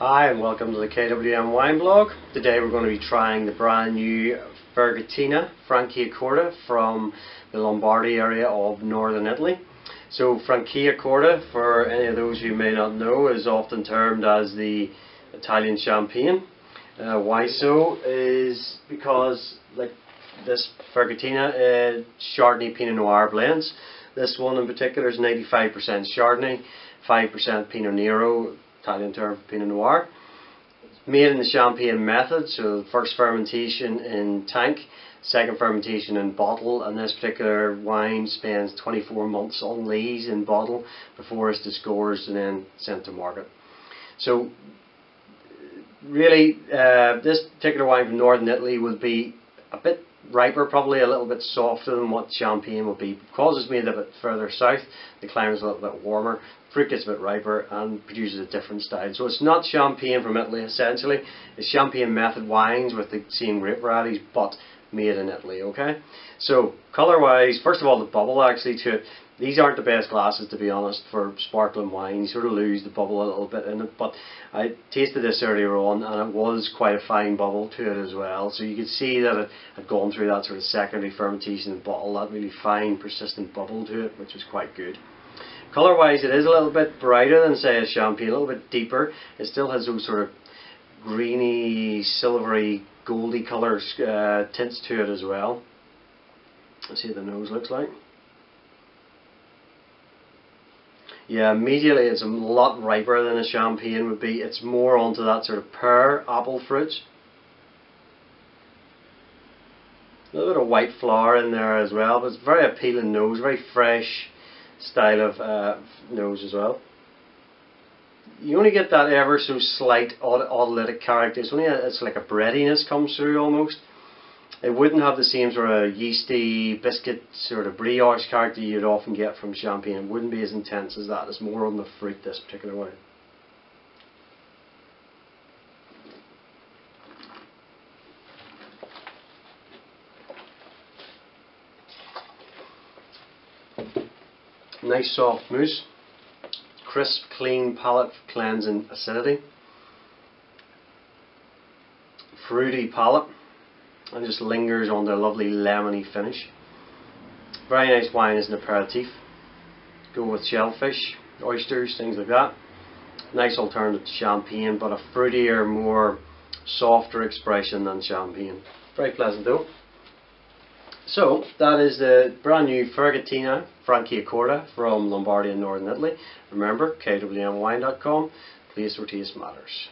Hi and welcome to the KWM Wine Blog. Today we're going to be trying the brand new Ferghettina Franciacorta from the Lombardy area of northern Italy. So Franciacorta, for any of those who may not know, is often termed as the Italian champagne. Why so? Is because like this Ferghettina Chardonnay Pinot Noir blends. This one in particular is 95% Chardonnay, 5% Pinot Nero, Italian term for Pinot Noir. It's made in the champagne method, so first fermentation in tank, second fermentation in bottle, and this particular wine spends 24 months on lees in bottle before it's disgorged and then sent to market. So really this particular wine from northern Italy would be a bit riper, probably a little bit softer than what champagne would be. Because it's made a bit further south, the climate is a little bit warmer, fruit gets a bit riper and produces a different style. So it's not champagne from Italy essentially, it's champagne method wines with the same grape varieties but made in Italy, okay? So colour wise, first of all the bubble actually to it, these aren't the best glasses to be honest for sparkling wine, you sort of lose the bubble a little bit in it, but I tasted this earlier on and it was quite a fine bubble to it as well, so you could see that it had gone through that sort of secondary fermentation in the bottle, that really fine persistent bubble to it, which was quite good. Colour wise it is a little bit brighter than say a champagne, a little bit deeper, it still has those sort of greeny, silvery, goldy colour tints to it as well. Let's see what the nose looks like. Yeah, immediately it's a lot riper than a champagne would be. It's more onto that sort of pear, apple fruit. A little bit of white flower in there as well, but it's very appealing nose, very fresh style of nose as well. You only get that ever so slight autolytic character. It's only it's like a breadiness comes through almost. It wouldn't have the same sort of yeasty biscuit sort of brioche character you'd often get from champagne. It wouldn't be as intense as that. It's more on the fruit, this particular wine. Nice soft mousse. Crisp, clean palate for cleansing acidity. Fruity palate. And just lingers on the lovely lemony finish. Very nice wine as an aperitif. Go with shellfish, oysters, things like that. Nice alternative to champagne, but a fruitier, more softer expression than champagne. Very pleasant though. So that is the brand new Ferghettina Franciacorta from Lombardy in northern Italy. Remember, kwmwine.com, place where taste matters.